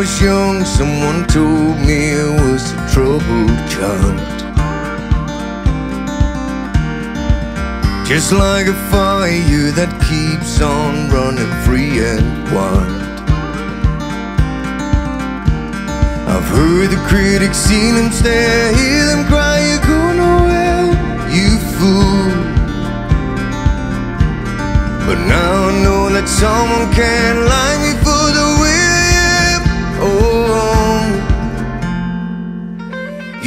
was young, someone told me I was a troubled child. Just like a fire that keeps on running free and wild. I've heard the critics, seen them stare, hear them cry, "You're going nowhere, you fool." But now I know that someone can line me for the whip. Oh,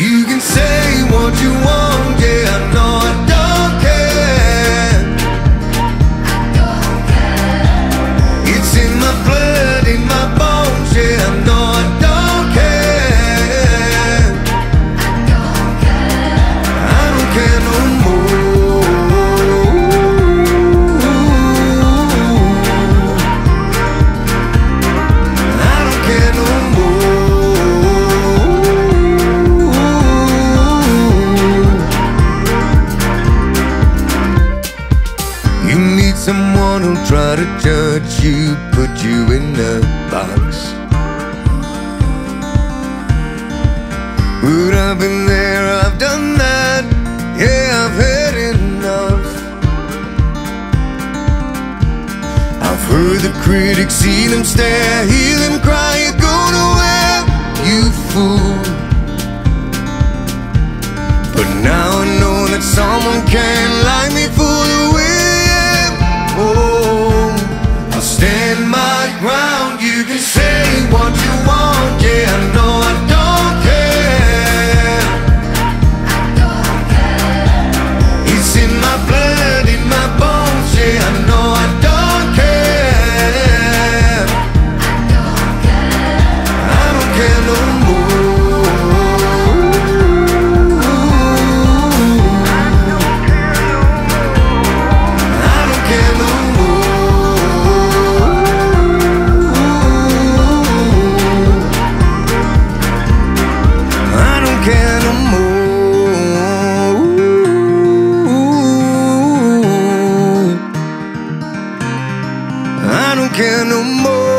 you can say what you want, yeah, I know I don't care. It's in my blood, in my bones, yeah, I know I don't care. Someone who'll try to judge you, put you in a box. But I've been there, I've done that, yeah, I've had enough. I've heard the critics, seen them stare, hear them cry, "You're going nowhere, you fool." But now I know that someone can like me for the way. I'll stand my ground. You can say what you want, yeah, I know I don't care. I don't care. It's in my blood, in my bones, yeah, I know I don't care. I don't care. I don't care no more. I don't care no more.